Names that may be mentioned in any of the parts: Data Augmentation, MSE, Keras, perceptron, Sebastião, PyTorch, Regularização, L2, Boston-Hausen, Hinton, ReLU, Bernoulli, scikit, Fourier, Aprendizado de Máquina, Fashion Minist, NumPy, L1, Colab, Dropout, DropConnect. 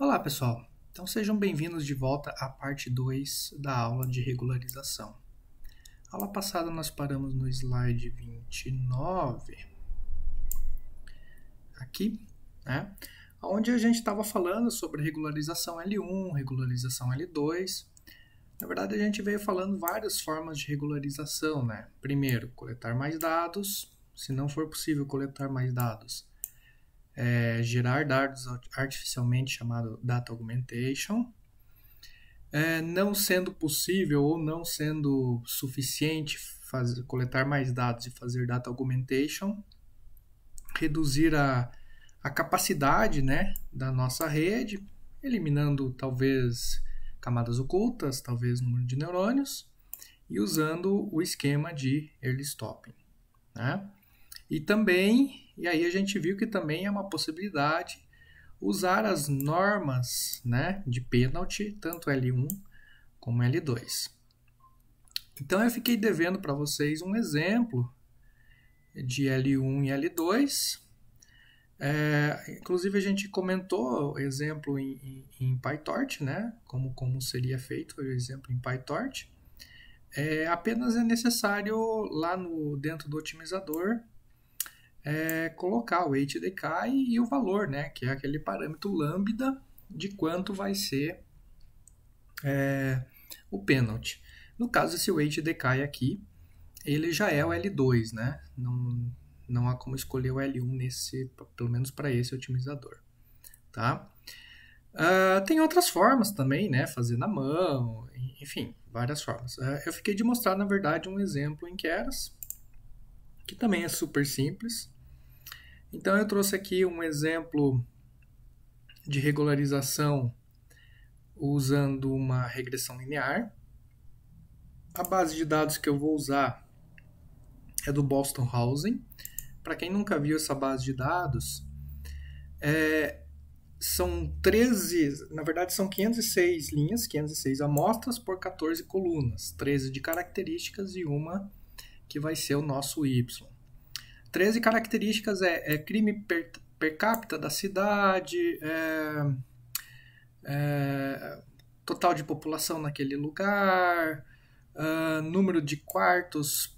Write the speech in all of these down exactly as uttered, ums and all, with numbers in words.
Olá pessoal, então sejam bem-vindos de volta à parte dois da aula de regularização. A aula passada nós paramos no slide vinte e nove, aqui, né, onde a gente estava falando sobre regularização L um, regularização L dois. Na verdade a gente veio falando várias formas de regularização, né? Primeiro, coletar mais dados, se não for possível coletar mais dados. É, gerar dados artificialmente, chamado Data Augmentation. É, não sendo possível ou não sendo suficiente fazer, coletar mais dados e fazer Data Augmentation. Reduzir a, a capacidade, né, da nossa rede, eliminando talvez camadas ocultas, talvez número de neurônios, e usando o esquema de Early Stopping, né? E também... E aí a gente viu que também é uma possibilidade usar as normas, né, de pênalti, tanto L um como L dois. Então eu fiquei devendo para vocês um exemplo de L um e L dois. É, inclusive a gente comentou o exemplo em, em, em PyTorch, né, como, como seria feito o exemplo em PyTorch. É, apenas é necessário lá no, dentro do otimizador... É, colocar o weight D K e, e o valor, né, que é aquele parâmetro lambda de quanto vai ser é, o penalty. No caso, esse weight D K aqui, ele já é o L dois, né? Não, não há como escolher o L um nesse, pelo menos para esse otimizador, tá? Uh, tem outras formas também, né? Fazer na mão, enfim, várias formas. Uh, eu fiquei de mostrar, na verdade, um exemplo em Keras, que também é super simples. Então eu trouxe aqui um exemplo de regularização usando uma regressão linear. A base de dados que eu vou usar é do Boston-Hausen. Para quem nunca viu essa base de dados, é, são treze, na verdade são quinhentas e seis linhas, quinhentas e seis amostras por quatorze colunas, treze de características e uma que vai ser o nosso Y. treze características é, é crime per, per capita da cidade, é, é, total de população naquele lugar, é, número de quartos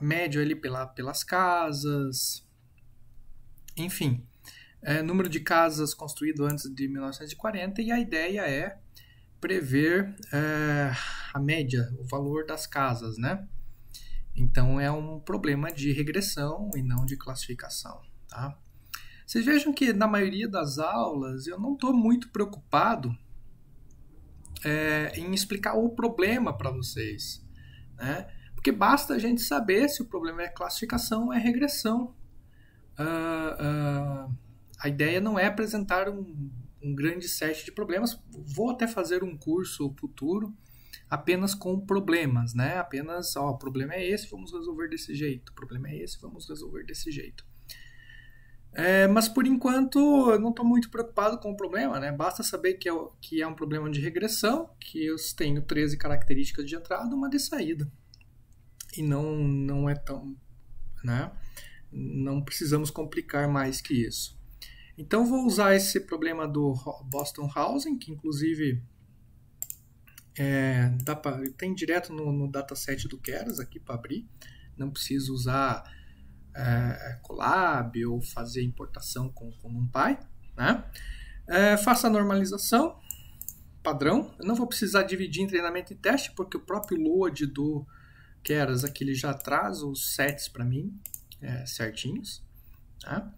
médio ali pela, pelas casas, enfim, é, número de casas construído antes de mil novecentos e quarenta, e a ideia é prever é, a média, o valor das casas, né? Então é um problema de regressão e não de classificação, tá? Vocês vejam que na maioria das aulas eu não estou muito preocupado é, em explicar o problema para vocês, né? Porque basta a gente saber se o problema é classificação ou é regressão. Uh, uh, a ideia não é apresentar um um grande set de problemas. Vou até fazer um curso futuro apenas com problemas, né? Apenas, ó, o problema é esse, vamos resolver desse jeito. O problema é esse, vamos resolver desse jeito. É, mas, por enquanto, eu não estou muito preocupado com o problema, né? Basta saber que é, que é um problema de regressão, que eu tenho treze características de entrada e uma de saída. E não, não é tão... né? Não precisamos complicar mais que isso. Então, vou usar esse problema do Boston-Hausen, que inclusive é, dá pra, tem direto no, no dataset do Keras aqui para abrir. Não preciso usar é, Colab ou fazer importação com, com NumPy, né? É, faço a normalização padrão. Eu não vou precisar dividir em treinamento e teste, porque o próprio load do Keras aqui ele já traz os sets para mim é, certinhos, tá?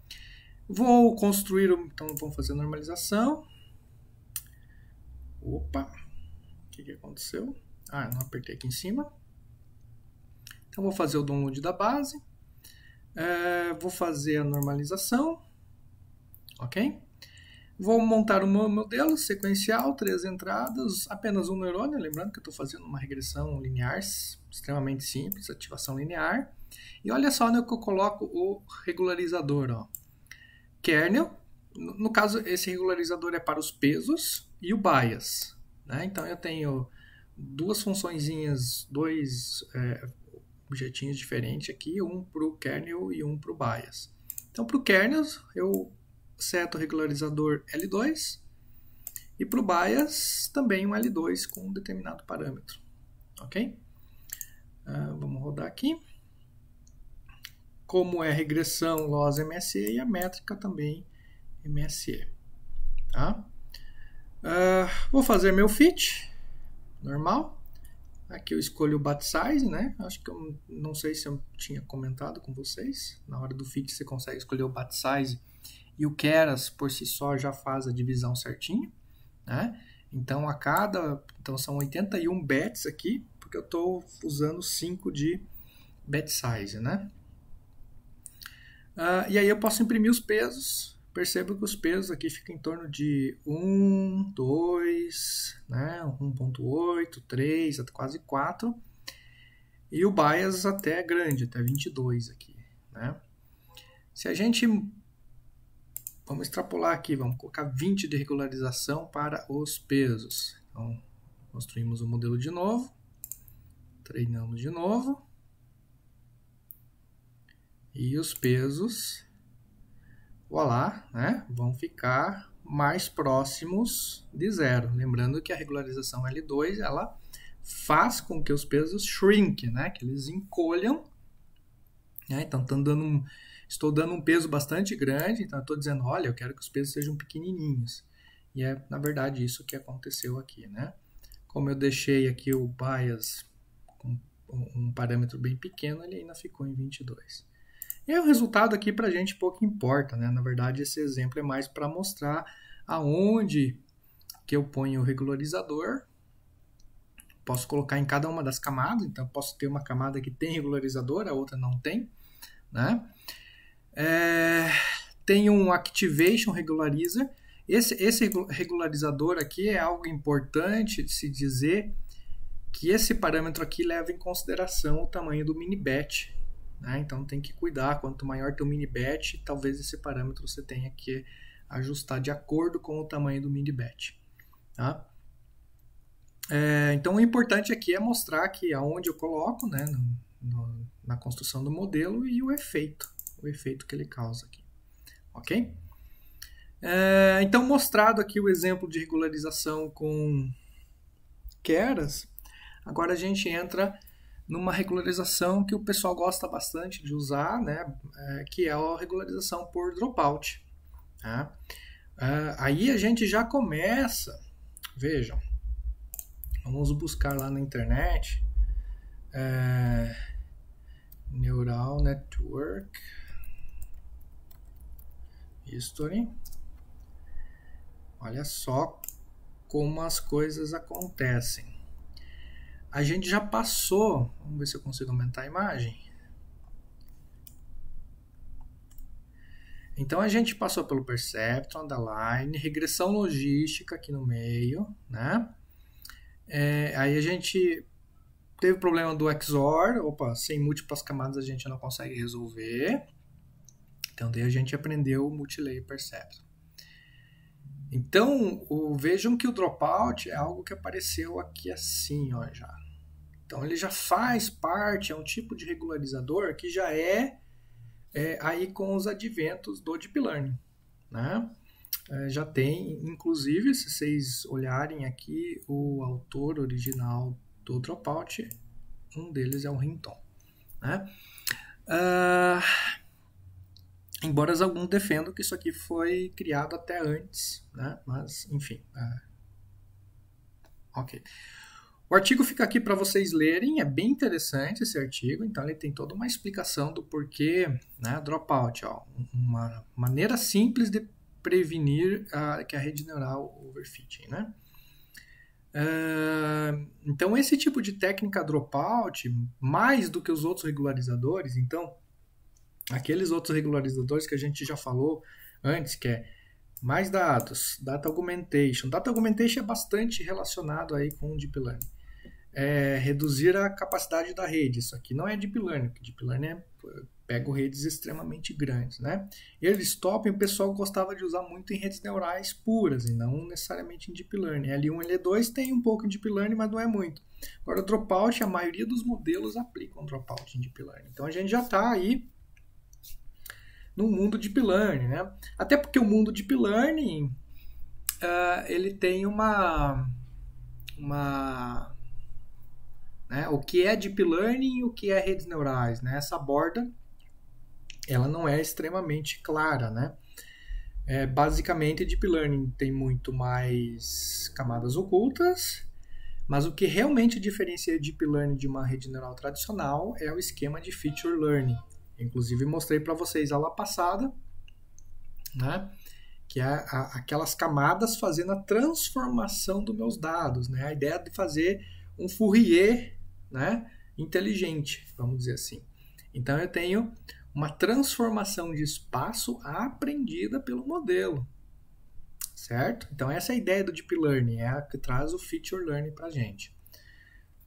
Vou construir, então vamos fazer a normalização. Opa, o que, que aconteceu? Ah, não apertei aqui em cima. Então vou fazer o download da base. É, vou fazer a normalização, ok? Vou montar o meu modelo sequencial, três entradas, apenas um neurônio, lembrando que eu estou fazendo uma regressão linear, extremamente simples, ativação linear. E olha só onde eu coloco o regularizador, ó. Kernel, no caso esse regularizador é para os pesos e o bias, né? Então eu tenho duas funçõezinhas, dois é, objetinhos diferentes aqui, um para o kernel e um para o bias. Então para o kernel eu seto regularizador L dois, e para o bias também um L dois com um determinado parâmetro. Ok? Ah, vamos rodar aqui. Como é regressão, loss M S E e a métrica também M S E. Tá? Ah, vou fazer meu fit normal. Aqui eu escolho o batch size, né? Acho que eu não sei se eu tinha comentado com vocês. Na hora do fit você consegue escolher o batch size e o Keras por si só já faz a divisão certinho, né? Então a cada, então são oitenta e um bets aqui, porque eu estou usando cinco de batch size, né? Ah, e aí eu posso imprimir os pesos. Percebo que os pesos aqui ficam em torno de um, dois, né, um ponto oito, três, até quase quatro. E o bias até grande, até vinte e dois aqui, né? Se a gente... Vamos extrapolar aqui, vamos colocar vinte de regularização para os pesos. Então, construímos o modelo de novo. Treinamos de novo. E os pesos... Voilà, né? Vão ficar mais próximos de zero. Lembrando que a regularização L dois ela faz com que os pesos shrink, né? Que eles encolham. Né? Então, tô dando um, estou dando um peso bastante grande, então estou dizendo, olha, eu quero que os pesos sejam pequenininhos. E é, na verdade, isso que aconteceu aqui. Né? Como eu deixei aqui o bias com um parâmetro bem pequeno, ele ainda ficou em vinte e dois. E aí, o resultado aqui para a gente pouco importa, né? Na verdade, esse exemplo é mais para mostrar aonde que eu ponho o regularizador. Posso colocar em cada uma das camadas, então posso ter uma camada que tem regularizador, a outra não tem, né? É, tem um Activation Regularizer. Esse, esse regularizador aqui é algo importante de se dizer que esse parâmetro aqui leva em consideração o tamanho do mini-batch. Né? Então tem que cuidar, quanto maior teu mini-batch, talvez esse parâmetro você tenha que ajustar de acordo com o tamanho do mini-batch. Tá? É, então o importante aqui é mostrar que aonde eu coloco, né, no, no, na construção do modelo e o efeito, o efeito que ele causa aqui. Ok? É, então mostrado aqui o exemplo de regularização com Keras, agora a gente entra... numa regularização que o pessoal gosta bastante de usar, né? É, que é a regularização por dropout. Tá? É, aí a gente já começa, vejam, vamos buscar lá na internet, é, Neural Network History, olha só como as coisas acontecem. A gente já passou, vamos ver se eu consigo aumentar a imagem. Então a gente passou pelo perceptron, underline, regressão logística aqui no meio, né? É, aí a gente teve o problema do X O R, opa, sem múltiplas camadas a gente não consegue resolver. Então daí a gente aprendeu o multilayer perceptron. Então, o, vejam que o dropout é algo que apareceu aqui assim, ó, já. Então, ele já faz parte, é um tipo de regularizador que já é, é aí com os adventos do Deep Learning, né? É, já tem, inclusive, se vocês olharem aqui, o autor original do dropout, um deles é o Hinton, né? Uh... Embora alguns defendam que isso aqui foi criado até antes, né? Mas, enfim. É... Ok. O artigo fica aqui para vocês lerem, é bem interessante esse artigo, então ele tem toda uma explicação do porquê, né? Dropout, ó, uma maneira simples de prevenir a, que a rede neural overfitting, né? Uh, então, esse tipo de técnica dropout, mais do que os outros regularizadores, então... Aqueles outros regularizadores que a gente já falou antes, que é mais dados, data augmentation. Data augmentation é bastante relacionado aí com o deep learning. É reduzir a capacidade da rede. Isso aqui não é deep learning, porque deep learning é, pega redes extremamente grandes, né? Early stopping, o pessoal gostava de usar muito em redes neurais puras e não necessariamente em deep learning. L um e L dois tem um pouco em deep learning, mas não é muito. Agora, dropout, a maioria dos modelos aplicam dropout em deep learning. Então a gente já está aí no mundo deep learning, né? Até porque o mundo deep learning uh, ele tem uma uma né? O que é deep learning e o que é redes neurais, né? Essa borda ela não é extremamente clara, né? É, basicamente, deep learning tem muito mais camadas ocultas, mas o que realmente diferencia deep learning de uma rede neural tradicional é o esquema de feature learning. Inclusive, mostrei para vocês aula passada, né, que é a, aquelas camadas fazendo a transformação dos meus dados, né, a ideia de fazer um Fourier, né, inteligente, vamos dizer assim. Então, eu tenho uma transformação de espaço aprendida pelo modelo, certo? Então, essa é a ideia do Deep Learning, é a que traz o Feature Learning para a gente.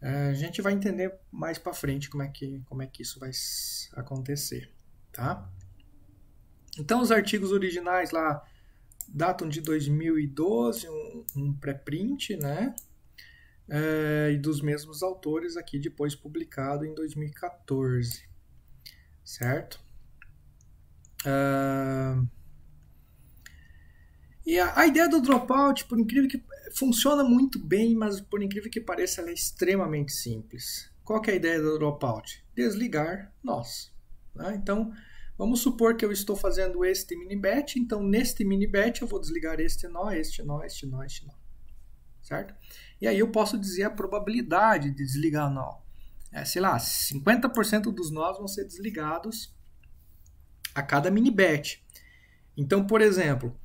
A gente vai entender mais para frente como é, que, como é que isso vai acontecer, tá? Então, os artigos originais lá datam de dois mil e doze, um, um pré-print, né? É, e dos mesmos autores aqui, depois publicado em dois mil e quatorze. Certo? Uh, e a, a ideia do dropout, por incrível que funciona muito bem, mas por incrível que pareça, ela é extremamente simples. Qual que é a ideia do dropout? Desligar nós. Tá? Então, vamos supor que eu estou fazendo este mini-batch, então neste mini-batch eu vou desligar este nó, este nó, este nó, este nó. Certo? E aí eu posso dizer a probabilidade de desligar nó. É, sei lá, cinquenta por cento dos nós vão ser desligados a cada mini-batch. Então, por exemplo,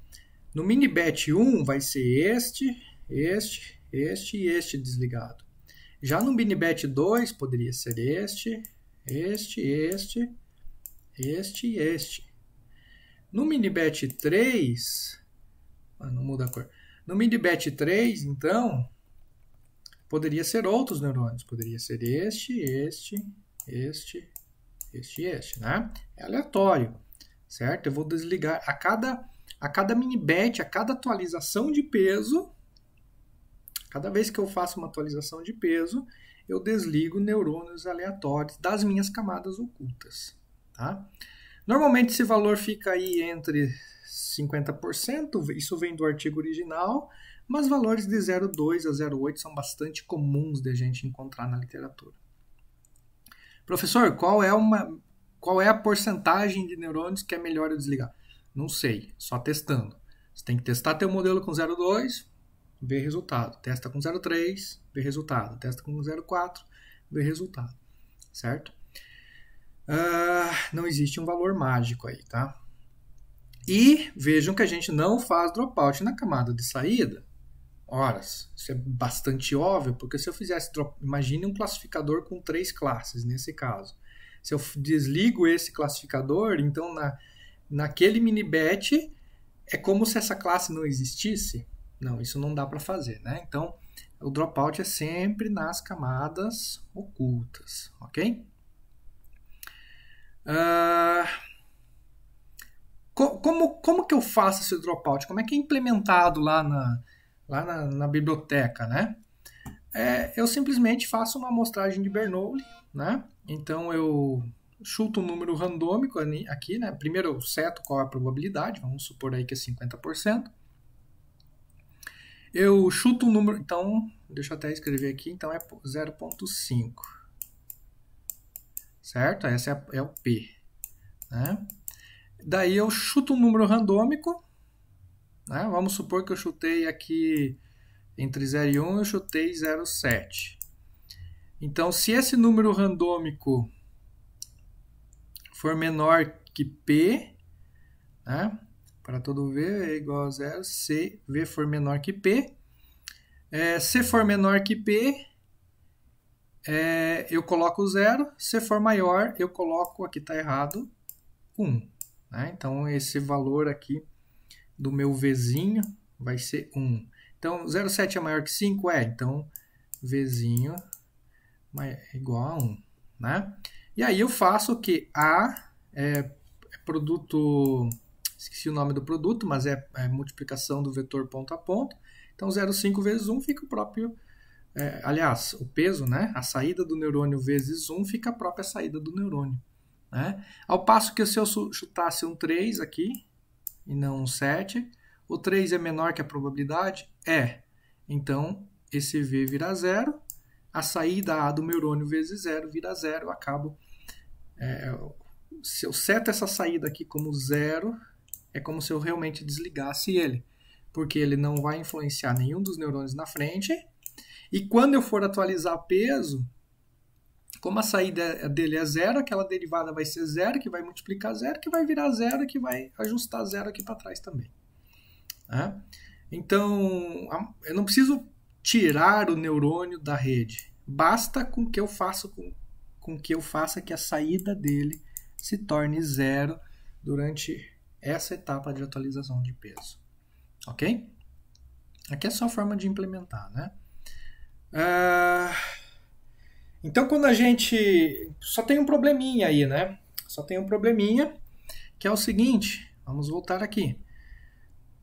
no mini-batch um vai ser este, este, este e este desligado. Já no mini-batch dois poderia ser este, este, este, este e este. No mini-batch três... Ah, não muda a cor. No mini-batch três, então... poderia ser outros neurônios, poderia ser este, este, este, este e este, né? É aleatório, certo? Eu vou desligar a cada, a cada mini-batch, a cada atualização de peso, cada vez que eu faço uma atualização de peso, eu desligo neurônios aleatórios das minhas camadas ocultas, tá? Normalmente esse valor fica aí entre cinquenta por cento, isso vem do artigo original, mas valores de zero vírgula dois a zero vírgula oito são bastante comuns de a gente encontrar na literatura. Professor, qual é, uma, qual é a porcentagem de neurônios que é melhor eu desligar? Não sei, só testando. Você tem que testar teu modelo com zero vírgula dois, ver resultado. Testa com zero vírgula três, ver resultado. Testa com zero vírgula quatro, ver resultado. Certo? Uh, não existe um valor mágico aí, tá? E vejam que a gente não faz dropout na camada de saída. Ora, isso é bastante óbvio, porque se eu fizesse drop... Imagine um classificador com três classes, nesse caso. Se eu desligo esse classificador, então na... naquele mini-batch, é como se essa classe não existisse. Não, isso não dá para fazer, né? Então, o dropout é sempre nas camadas ocultas, ok? Uh... Como, como que eu faço esse dropout? Como é que é implementado lá na, lá na, na biblioteca, né? É, eu simplesmente faço uma amostragem de Bernoulli, né? Então, eu chuto um número randômico aqui, né? Primeiro, eu seto qual é a probabilidade, vamos supor aí que é cinquenta por cento. Eu chuto um número, então, deixa eu até escrever aqui, então é zero vírgula cinco. Certo? Esse é, é o P, né? Daí eu chuto um número randômico, né? Vamos supor que eu chutei aqui entre zero e um, eu chutei zero vírgula sete. Então, se esse número randômico for menor que P, né? Para todo V é igual a zero, se V for menor que P, é, se for menor que P, é, eu coloco zero, se for maior, eu coloco, aqui está errado, um. Então, esse valor aqui do meu Vzinho vai ser um. Então, zero vírgula sete é maior que cinco? É. Então, Vzinho é igual a um. Né? E aí eu faço o que? A é produto... Esqueci o nome do produto, mas é, é multiplicação do vetor ponto a ponto. Então, zero vírgula cinco vezes um fica o próprio... É, aliás, o peso, né? A saída do neurônio vezes um fica a própria saída do neurônio. né? Ao passo que se eu chutasse um três aqui, e não um sete, o três é menor que a probabilidade? É. Então, esse V vira zero, a saída A do neurônio vezes zero vira zero, eu acabo... É, se eu seto essa saída aqui como zero, é como se eu realmente desligasse ele, porque ele não vai influenciar nenhum dos neurônios na frente. E quando eu for atualizar peso, como a saída dele é zero, aquela derivada vai ser zero, que vai multiplicar zero, que vai virar zero, que vai ajustar zero aqui para trás também. Né? Então, eu não preciso tirar o neurônio da rede. Basta com que eu faça com, com que eu faça que a saída dele se torne zero durante essa etapa de atualização de peso. Ok? Aqui é só a forma de implementar, né? Uh, então, quando a gente... Só tem um probleminha aí, né? Só tem um probleminha, que é o seguinte. Vamos voltar aqui.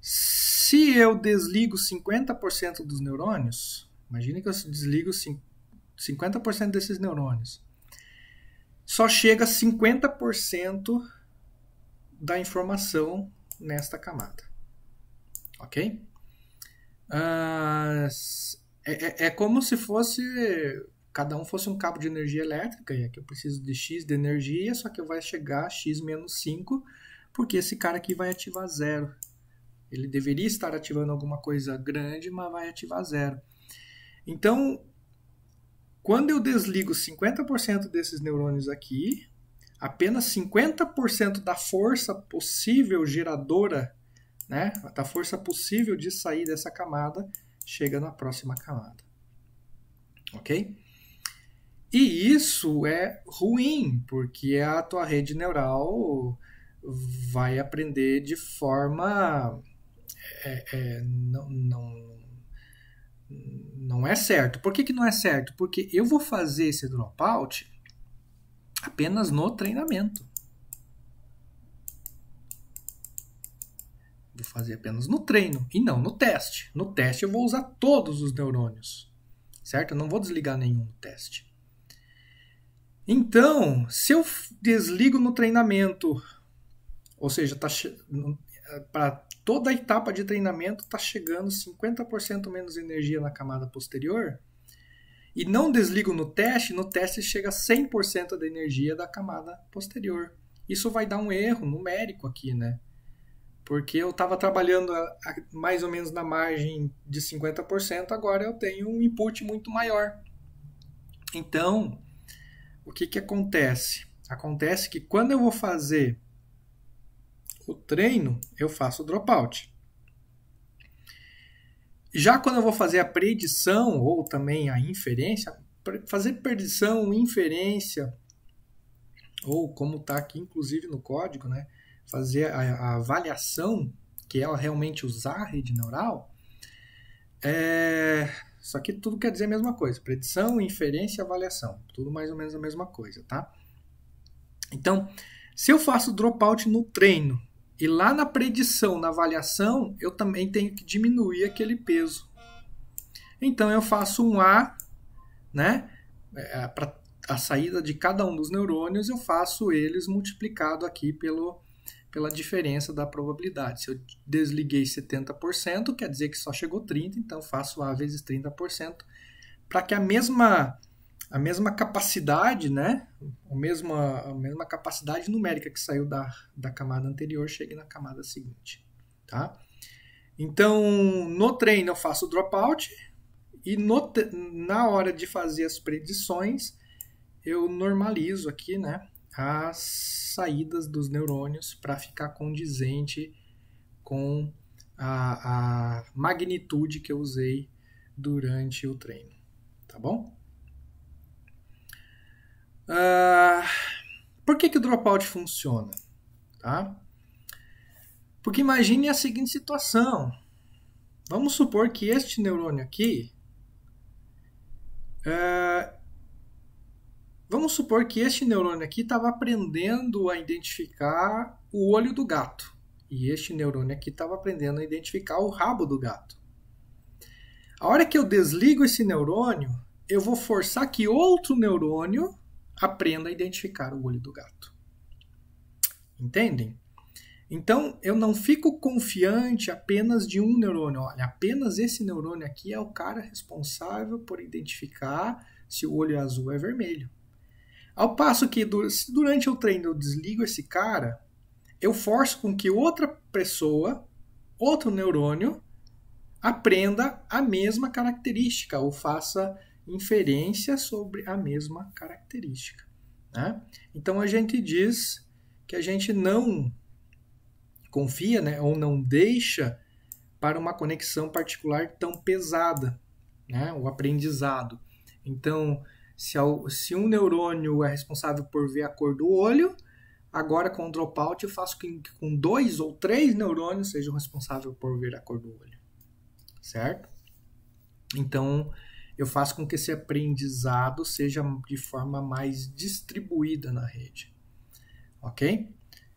Se eu desligo cinquenta por cento dos neurônios, imagine que eu desligo cinquenta por cento desses neurônios. Só chega cinquenta por cento da informação nesta camada. Ok? Uh, é, é como se fosse... Cada um fosse um cabo de energia elétrica. E aqui eu preciso de X de energia, só que eu vai chegar a X menos cinco, porque esse cara aqui vai ativar zero. Ele deveria estar ativando alguma coisa grande, mas vai ativar zero. Então, quando eu desligo cinquenta por cento desses neurônios aqui, apenas cinquenta por cento da força possível geradora, né, da força possível de sair dessa camada, chega na próxima camada. Ok? E isso é ruim, porque a tua rede neural vai aprender de forma... É, é, não, não, não é certo. Por que que não é certo? Porque eu vou fazer esse dropout apenas no treinamento. Vou fazer apenas no treino e não no teste. No teste eu vou usar todos os neurônios, certo? Eu não vou desligar nenhum no teste. Então, se eu desligo no treinamento, ou seja, tá para toda a etapa de treinamento está chegando cinquenta por cento menos energia na camada posterior, e não desligo no teste, no teste chega cem por cento da energia da camada posterior. Isso vai dar um erro numérico aqui, né? Porque eu estava trabalhando a, a, mais ou menos na margem de cinquenta por cento, agora eu tenho um input muito maior. Então, o que que acontece? Acontece que quando eu vou fazer o treino, eu faço o dropout. Já quando eu vou fazer a predição, ou também a inferência, fazer predição, inferência, ou como está aqui inclusive no código, né? Fazer a, a avaliação, que é realmente usar a rede neural, é... só que tudo quer dizer a mesma coisa. Predição, inferência e avaliação. Tudo mais ou menos a mesma coisa, tá? Então, se eu faço dropout no treino e lá na predição, na avaliação, eu também tenho que diminuir aquele peso. Então, eu faço um A, né? É, para a saída de cada um dos neurônios, eu faço eles multiplicado aqui pelo... pela diferença da probabilidade. Se eu desliguei setenta por cento, quer dizer que só chegou trinta por cento, então faço A vezes trinta por cento, para que a mesma, a mesma capacidade, né? a, mesma, a mesma capacidade numérica que saiu da, da camada anterior chegue na camada seguinte. Tá? Então, no treino eu faço o dropout, e no, na hora de fazer as predições, eu normalizo aqui, né? As saídas dos neurônios para ficar condizente com a, a magnitude que eu usei durante o treino, tá bom? Uh, por que que o dropout funciona? Tá? Porque imagine a seguinte situação. Vamos supor que este neurônio aqui... Uh, Vamos supor que este neurônio aqui estava aprendendo a identificar o olho do gato. E este neurônio aqui estava aprendendo a identificar o rabo do gato. A hora que eu desligo esse neurônio, eu vou forçar que outro neurônio aprenda a identificar o olho do gato. Entendem? Então, eu não fico confiante apenas de um neurônio. Olha, apenas esse neurônio aqui é o cara responsável por identificar se o olho azul é vermelho. Ao passo que, durante o treino, eu desligo esse cara, eu forço com que outra pessoa, outro neurônio, aprenda a mesma característica ou faça inferência sobre a mesma característica, né? Então, a gente diz que a gente não confia, né, ou não deixa para uma conexão particular tão pesada, né, o aprendizado. Então, se, ao, se um neurônio é responsável por ver a cor do olho, agora com o dropout eu faço que com dois ou três neurônios sejam responsáveis por ver a cor do olho, certo? Então, eu faço com que esse aprendizado seja de forma mais distribuída na rede, ok?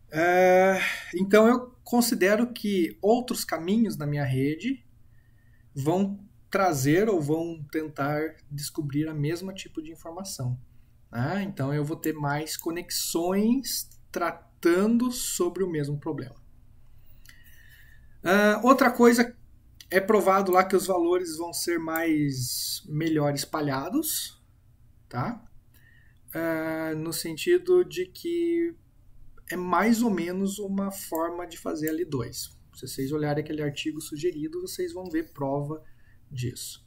Uh, então, eu considero que outros caminhos na minha rede vão trazer ou vão tentar descobrir a mesma tipo de informação, né? Então, eu vou ter mais conexões tratando sobre o mesmo problema. Uh, outra coisa, é provado lá que os valores vão ser mais melhor espalhados, tá? Uh, no sentido de que é mais ou menos uma forma de fazer L dois. Se vocês olharem aquele artigo sugerido, vocês vão ver prova disso,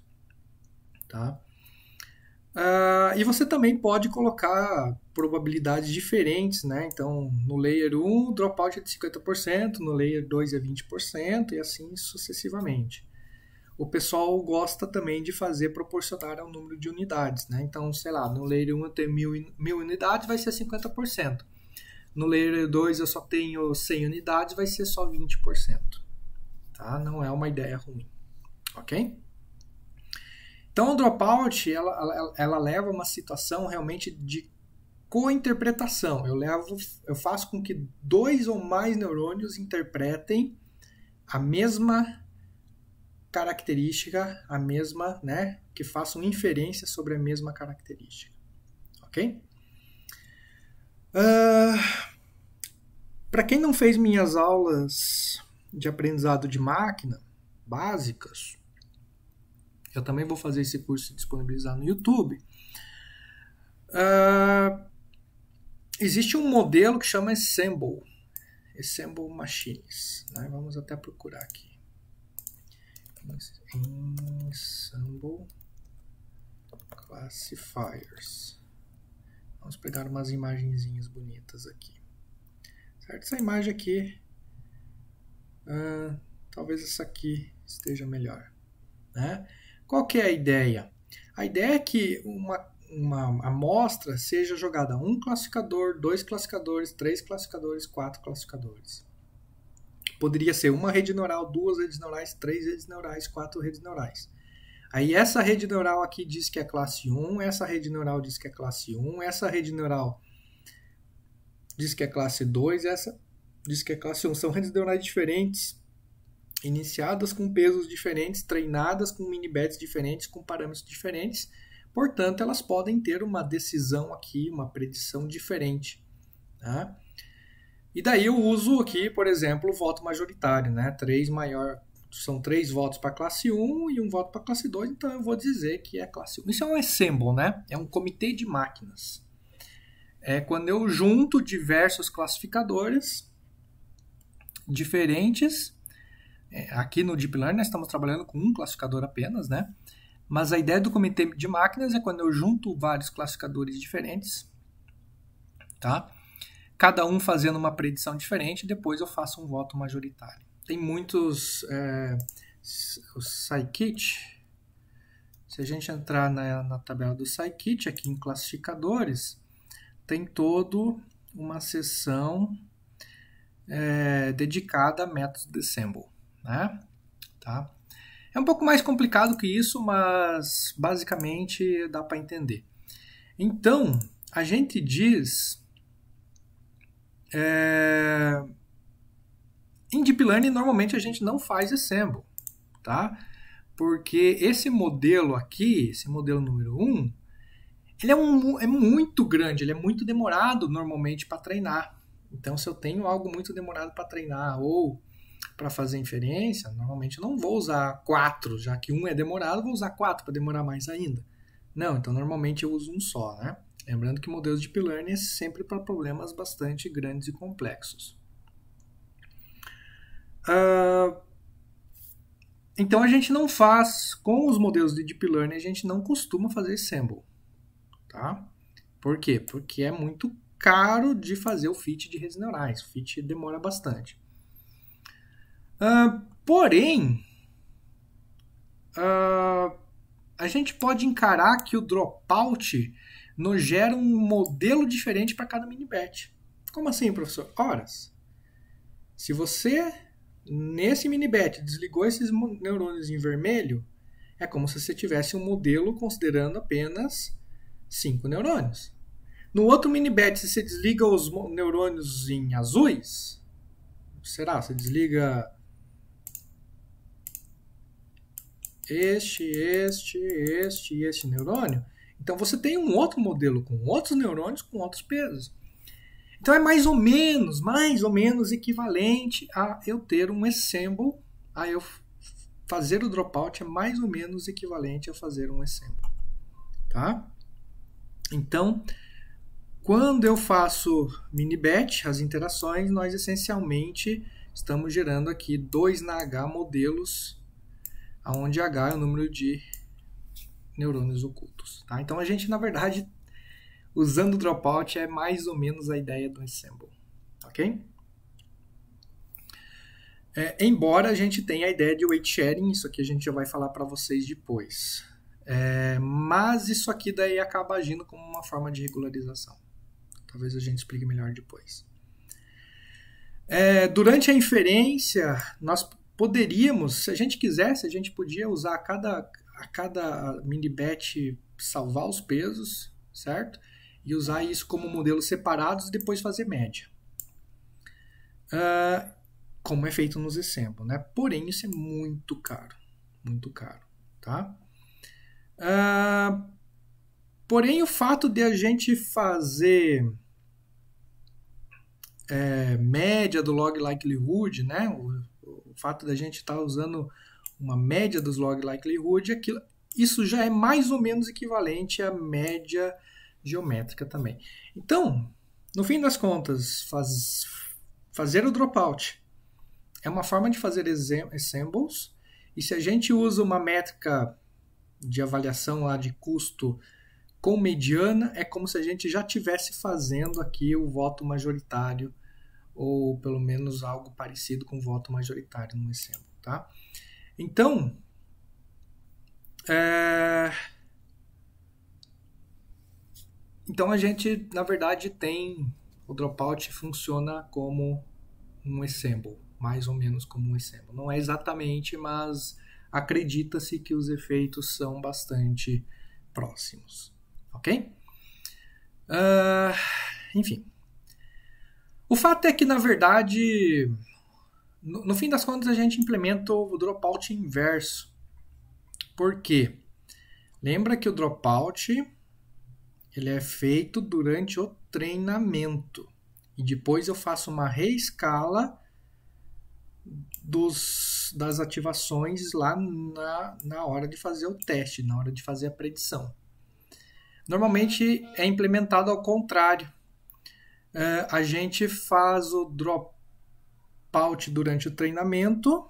tá? Uh, e você também pode colocar probabilidades diferentes, né? Então, no Layer um, o dropout é de cinquenta por cento, no Layer dois é vinte por cento e assim sucessivamente. O pessoal gosta também de fazer proporcionar ao número de unidades, né? Então, sei lá, no Layer um eu tenho mil, mil unidades, vai ser cinquenta por cento. No Layer dois eu só tenho cem unidades, vai ser só vinte por cento. Tá? Não é uma ideia ruim, ok? Então, o dropout, ela, ela, ela leva uma situação realmente de co-interpretação. Eu, levo, eu faço com que dois ou mais neurônios interpretem a mesma característica, a mesma, né, que façam inferência sobre a mesma característica, ok? Uh, para quem não fez minhas aulas de aprendizado de máquina básicas, eu também vou fazer esse curso disponibilizar no YouTube. Uh, existe um modelo que chama Assemble, Assemble Machines, né? Vamos até procurar aqui. Assemble Classifiers. Vamos pegar umas imagenzinhas bonitas aqui, certo? Essa imagem aqui, uh, talvez essa aqui esteja melhor, né? Qual que é a ideia? A ideia é que uma, uma amostra seja jogada um classificador, dois classificadores, três classificadores, quatro classificadores. Poderia ser uma rede neural, duas redes neurais, três redes neurais, quatro redes neurais. Aí essa rede neural aqui diz que é classe um, essa rede neural diz que é classe um, essa rede neural diz que é classe dois, essa diz que é classe um. São redes neurais diferentes, iniciadas com pesos diferentes, treinadas com minibets diferentes, com parâmetros diferentes. Portanto, elas podem ter uma decisão aqui, uma predição diferente, tá? E daí eu uso aqui, por exemplo, o voto majoritário, né? três maior... São três votos para classe um e um voto para classe dois, então eu vou dizer que é classe um. Isso é um assemble, né? É um comitê de máquinas. É quando eu junto diversos classificadores diferentes. Aqui no Deep Learning nós estamos trabalhando com um classificador apenas, né? Mas a ideia do comitê de máquinas é quando eu junto vários classificadores diferentes, tá? Cada um fazendo uma predição diferente, depois eu faço um voto majoritário. Tem muitos, é, o scikit, se a gente entrar na, na tabela do scikit, aqui em classificadores, tem toda uma seção é, dedicada a métodos de assemble, né? Tá? É um pouco mais complicado que isso, mas basicamente dá para entender. Então, a gente diz... É, em Deep Learning, normalmente a gente não faz assemble, tá? Porque esse modelo aqui, esse modelo número um, ele é, um, é muito grande, ele é muito demorado normalmente para treinar. Então, se eu tenho algo muito demorado para treinar ou para fazer inferência, normalmente eu não vou usar quatro, já que um é demorado, eu vou usar quatro para demorar mais ainda. Não, então normalmente eu uso um só, né? Lembrando que modelos de deep learning é sempre para problemas bastante grandes e complexos. Uh, então a gente não faz, com os modelos de deep learning, a gente não costuma fazer sample, tá? Por quê? Porque é muito caro de fazer o fit de redes neurais, o fit demora bastante. Uh, porém, uh, a gente pode encarar que o dropout nos gera um modelo diferente para cada mini-batch. Como assim, professor? Horas. Se você, nesse mini-batch, desligou esses neurônios em vermelho, é como se você tivesse um modelo considerando apenas cinco neurônios. No outro mini-batch, se você desliga os neurônios em azuis, será? Você desliga este, este, este e este neurônio. Então você tem um outro modelo com outros neurônios, com outros pesos. Então é mais ou menos, mais ou menos equivalente a eu ter um assemble, a eu fazer o dropout é mais ou menos equivalente a fazer um assemble, tá? Então, quando eu faço mini-batch, as interações, nós essencialmente estamos gerando aqui dois na H modelos, onde H é o número de neurônios ocultos. Tá? Então a gente, na verdade, usando o dropout, é mais ou menos a ideia do ensemble. Ok? É, embora a gente tenha a ideia de weight sharing, isso aqui a gente já vai falar para vocês depois. É, mas isso aqui daí acaba agindo como uma forma de regularização. Talvez a gente explique melhor depois. É, durante a inferência, nós poderíamos, se a gente quisesse, a gente podia usar a cada, a cada mini-batch, salvar os pesos, certo? E usar isso como modelos separados e depois fazer média. Uh, como é feito nos exemplos, né? Porém, isso é muito caro. Muito caro, tá? Uh, porém, o fato de a gente fazer... É, média do log likelihood, né? O, o fato da gente estar tá usando uma média dos log likelihood, aquilo, isso já é mais ou menos equivalente à média geométrica também. Então, no fim das contas, faz, fazer o dropout é uma forma de fazer assembles, e se a gente usa uma métrica de avaliação lá de custo com mediana, é como se a gente já estivesse fazendo aqui o voto majoritário, ou pelo menos algo parecido com voto majoritário no exemplo, tá? Então, é... então a gente, na verdade, tem o dropout funciona como um assemble, mais ou menos como um assemble. Não é exatamente, mas acredita-se que os efeitos são bastante próximos, ok? Uh, enfim. O fato é que, na verdade, no, no fim das contas, a gente implementa o dropout inverso. Por quê? Lembra que o dropout ele é feito durante o treinamento. E depois eu faço uma reescala dos, das ativações lá na, na hora de fazer o teste, na hora de fazer a predição. Normalmente é implementado ao contrário. Uh, a gente faz o dropout durante o treinamento,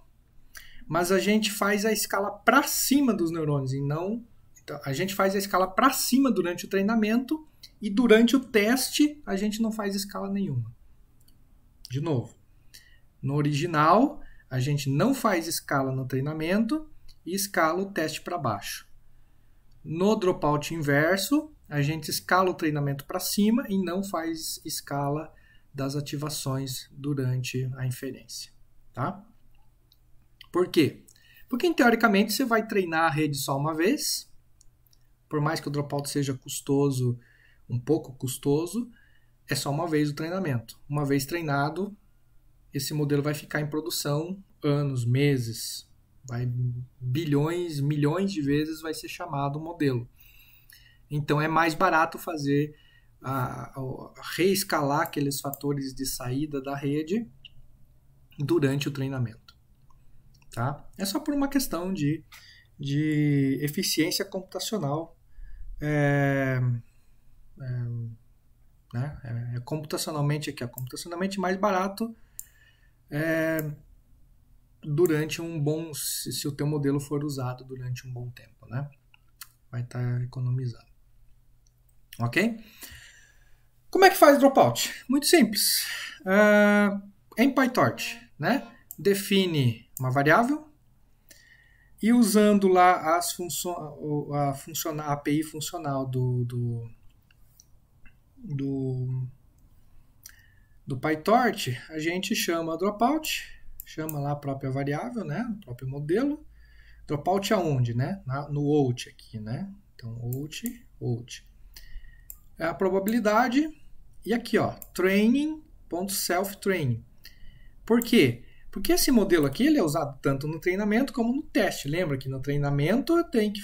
mas a gente faz a escala para cima dos neurônios e não então, a gente faz a escala para cima durante o treinamento e durante o teste a gente não faz escala nenhuma. De novo, no original a gente não faz escala no treinamento e escala o teste para baixo. No dropout inverso, a gente escala o treinamento para cima e não faz escala das ativações durante a inferência, tá? Por quê? Porque, teoricamente, você vai treinar a rede só uma vez, por mais que o dropout seja custoso, um pouco custoso, é só uma vez o treinamento. Uma vez treinado, esse modelo vai ficar em produção anos, meses, vai bilhões, milhões de vezes vai ser chamado o modelo. Então é mais barato fazer a, a reescalar aqueles fatores de saída da rede durante o treinamento. Tá? É só por uma questão de, de eficiência computacional. É, é, né? é, é computacionalmente aqui, é computacionalmente mais barato é, durante um bom, se, se o teu modelo for usado durante um bom tempo, né? Vai estar economizando. Ok? Como é que faz dropout? Muito simples. É, em PyTorch, né? Define uma variável e usando lá as funço a, funciona a API funcional do, do, do, do PyTorch, a gente chama dropout, chama lá a própria variável, né? O próprio modelo. Dropout aonde, né? No out aqui, né? Então, out, out. É a probabilidade. E aqui, ó, training.self-training. Por quê? Porque esse modelo aqui ele é usado tanto no treinamento como no teste. Lembra que no treinamento eu tenho que,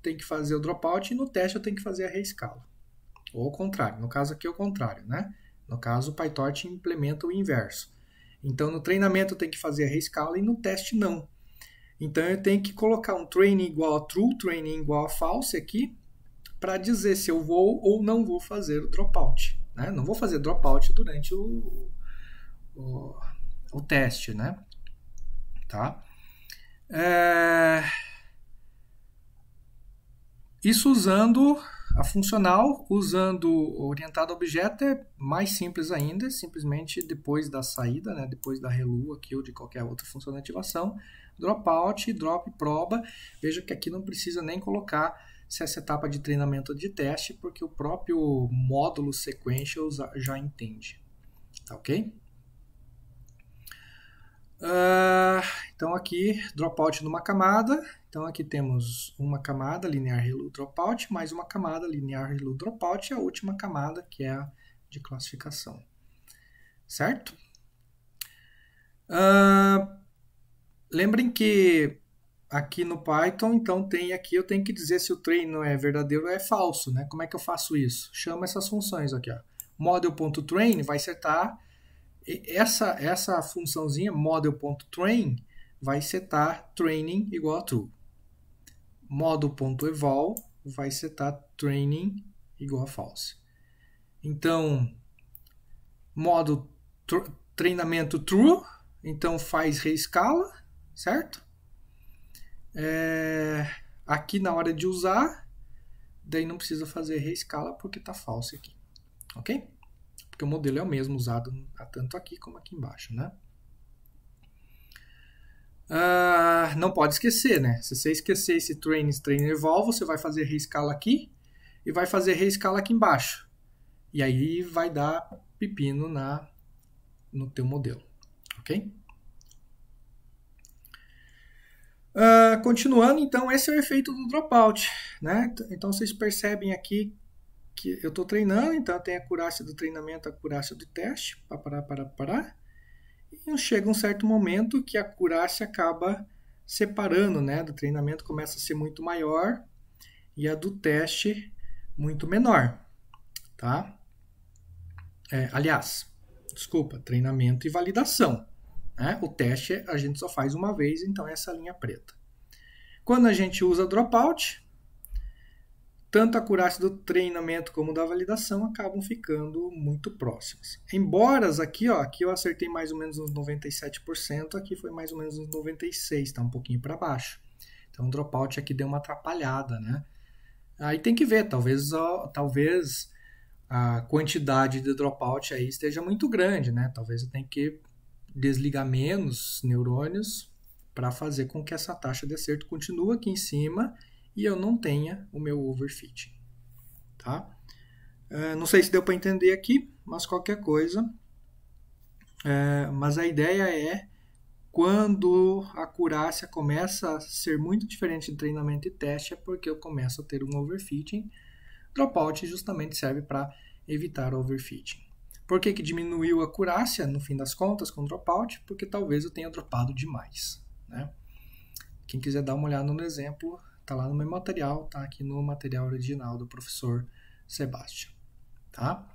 tenho que fazer o dropout e no teste eu tenho que fazer a reescala. Ou o contrário. No caso aqui é o contrário, né? No caso, o PyTorch implementa o inverso. Então, no treinamento eu tenho que fazer a reescala e no teste não. Então, eu tenho que colocar um training igual a true, training igual a false aqui, para dizer se eu vou ou não vou fazer o dropout. Né? Não vou fazer dropout durante o, o, o teste. Né? Tá? É... Isso usando a funcional, usando orientado a objeto, é mais simples ainda, simplesmente depois da saída, né? Depois da relu aqui ou de qualquer outra função de ativação, dropout, drop, proba. Veja que aqui não precisa nem colocar se essa etapa de treinamento ou de teste, porque o próprio módulo sequential já entende. Tá ok? Uh, então aqui, dropout numa camada. Então aqui temos uma camada, linear relu dropout, mais uma camada, linear relu dropout, e a última camada, que é a de classificação. Certo? Uh, Lembrem que aqui no Python, então tem aqui, eu tenho que dizer se o treino é verdadeiro ou é falso, né? Como é que eu faço isso? Chama essas funções aqui, ó. Model.train vai setar, essa, essa funçãozinha, model.train, vai setar training igual a true. Model.eval vai setar training igual a false. Então, modo tr- treinamento true, então faz reescala. Certo? É, aqui na hora de usar, daí não precisa fazer reescala porque está falso aqui. Ok? Porque o modelo é o mesmo usado tanto aqui como aqui embaixo, né? Ah, não pode esquecer, né? Se você esquecer esse train, train evolve, você vai fazer reescala aqui e vai fazer reescala aqui embaixo. E aí vai dar pepino na, no teu modelo. Ok? Uh, continuando, então, esse é o efeito do dropout, né? Então, vocês percebem aqui que eu estou treinando, então tem a acurácia do treinamento, a acurácia do teste, parar, parar, parar. E chega um certo momento que a acurácia acaba separando, né? Do treinamento começa a ser muito maior e a do teste muito menor, tá? É, aliás, desculpa, treinamento e validação. É, o teste a gente só faz uma vez, então é essa linha preta. Quando a gente usa dropout, tanto a acurácia do treinamento como da validação acabam ficando muito próximas. Embora aqui, ó, aqui eu acertei mais ou menos uns noventa e sete por cento, aqui foi mais ou menos uns noventa e seis por cento, está um pouquinho para baixo. Então o dropout aqui deu uma atrapalhada, né? Aí tem que ver, talvez, ó, talvez a quantidade de dropout aí esteja muito grande, né? Talvez eu tenha que desligar menos neurônios para fazer com que essa taxa de acerto continue aqui em cima e eu não tenha o meu overfitting. Tá? É, não sei se deu para entender aqui, mas qualquer coisa. É, mas a ideia é, quando a acurácia começa a ser muito diferente de treinamento e teste, é porque eu começo a ter um overfitting. Dropout justamente serve para evitar overfitting. Por que que diminuiu a acurácia, no fim das contas, com o dropout? Porque talvez eu tenha dropado demais, né? Quem quiser dar uma olhada no exemplo, tá lá no meu material, tá aqui no material original do professor Sebastião. Tá?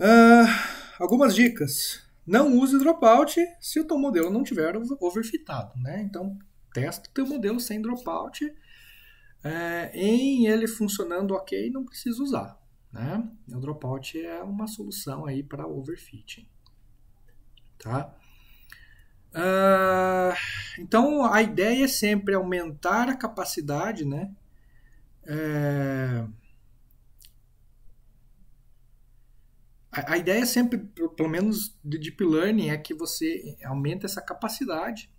Uh, algumas dicas. Não use dropout se o teu modelo não tiver overfitado, né? Então, testa o teu modelo sem dropout. É, em ele funcionando ok, não precisa usar, né? O dropout é uma solução aí para overfitting, tá? Uh, então, a ideia é sempre aumentar a capacidade, né? É... A, a ideia é sempre, pelo menos de Deep Learning, é que você aumenta essa capacidade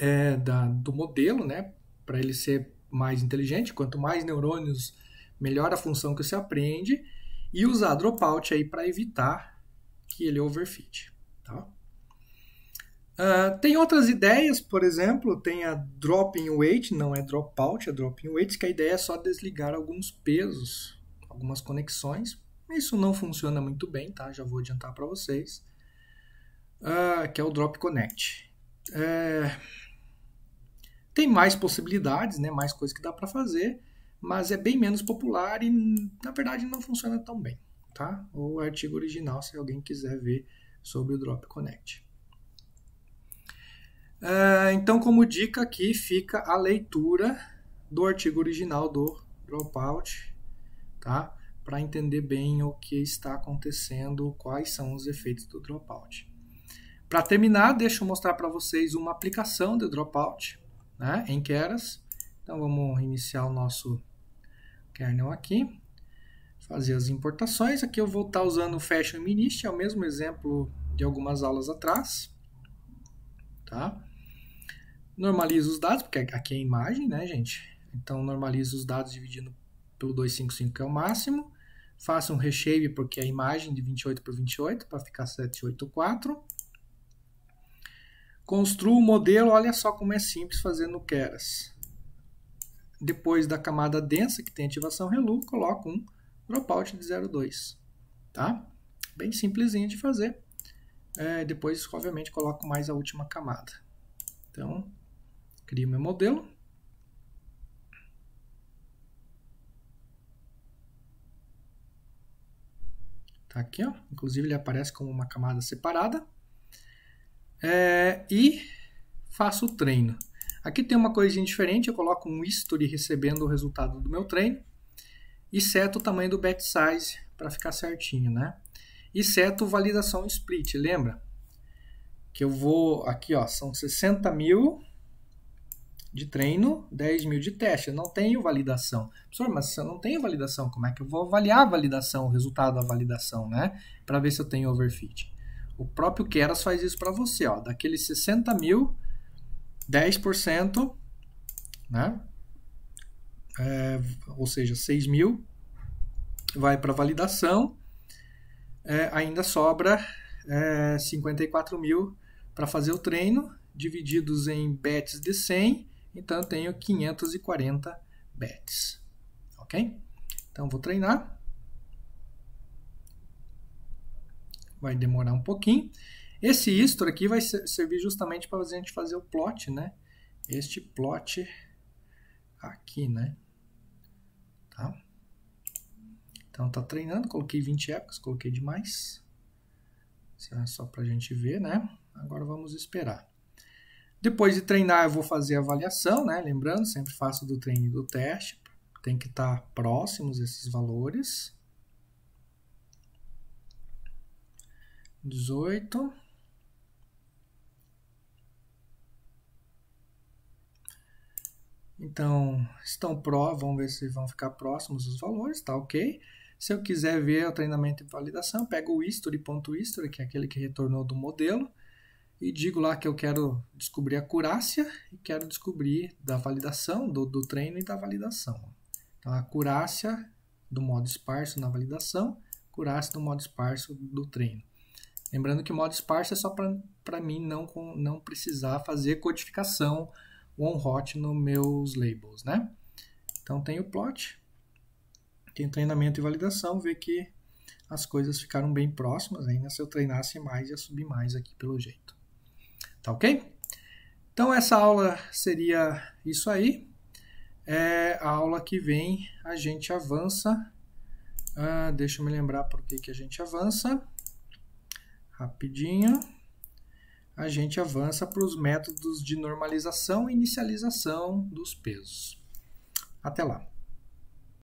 é, da, do modelo, né? Para ele ser mais inteligente, quanto mais neurônios, melhor a função que você aprende, e usar dropout aí para evitar que ele overfit, tá? Uh, tem outras ideias, por exemplo, tem a drop in weight, não é dropout, é drop in weights, que a ideia é só desligar alguns pesos, algumas conexões. Isso não funciona muito bem, tá? Já vou adiantar para vocês, uh, que é o drop connect. Uh, Tem mais possibilidades, né? Mais coisas que dá para fazer, mas é bem menos popular e, na verdade, não funciona tão bem, tá? O artigo original, se alguém quiser ver sobre o Drop Connect. Uh, então, como dica aqui, fica a leitura do artigo original do Dropout, tá? Para entender bem o que está acontecendo, quais são os efeitos do Dropout. Para terminar, deixa eu mostrar para vocês uma aplicação do Dropout, né, em Keras. Então vamos iniciar o nosso kernel aqui, fazer as importações. Aqui eu vou estar usando o Fashion Minist, é o mesmo exemplo de algumas aulas atrás, tá? Normalizo os dados, porque aqui é a imagem, né, gente? Então normalizo os dados dividindo pelo duzentos e cinquenta e cinco, que é o máximo. Faço um reshape, porque é a imagem de vinte e oito por vinte e oito, para ficar setecentos e oitenta e quatro. Construo o modelo, olha só como é simples fazer no Keras. Depois da camada densa, que tem ativação relu, coloco um dropout de zero vírgula dois. Tá? Bem simplesinho de fazer. É, depois, obviamente, coloco mais a última camada. Então, crio meu modelo. Tá aqui, ó. Inclusive, ele aparece como uma camada separada. É, e faço o treino. Aqui tem uma coisinha diferente, eu coloco um history recebendo o resultado do meu treino e seto o tamanho do batch size para ficar certinho, né? E seto validação split, lembra? Que eu vou, aqui ó, são sessenta mil de treino, dez mil de teste, eu não tenho validação. Professor, mas se eu não tenho validação, como é que eu vou avaliar a validação, o resultado da validação, né? Para ver se eu tenho overfit. O próprio Keras faz isso para você, ó. Daqueles sessenta mil, dez por cento, né? É, ou seja, seis mil vai para validação, é, ainda sobra é, cinquenta e quatro mil para fazer o treino, divididos em batches de cem, então eu tenho quinhentos e quarenta batches, ok? Então vou treinar. Vai demorar um pouquinho. Esse history aqui vai servir justamente para a gente fazer o plot, né? Este plot aqui, né? Tá? Então tá treinando, coloquei vinte épocas, coloquei demais. Isso é só para a gente ver, né? Agora vamos esperar. Depois de treinar eu vou fazer a avaliação, né? Lembrando, sempre faço do treino e do teste. Tem que estar próximos esses valores. dezoito. Então, estão pró, vamos ver se vão ficar próximos os valores, tá ok? Se eu quiser ver o treinamento e validação, pego o history.history, que é aquele que retornou do modelo, e digo lá que eu quero descobrir a acurácia e quero descobrir da validação, do, do treino e da validação. Então, a acurácia do modo esparso na validação, acurácia do modo esparso do treino. Lembrando que o modo esparso é só para mim não, não precisar fazer codificação on-hot nos meus labels, né? Então tem o plot, tem treinamento e validação, vê que as coisas ficaram bem próximas, ainda se eu treinasse mais, ia subir mais aqui pelo jeito. Tá ok? Então essa aula seria isso aí. É a aula que vem a gente avança Ah, deixa eu me lembrar por que que a gente avança. Rapidinho. A gente avança para os métodos de normalização e inicialização dos pesos. Até lá.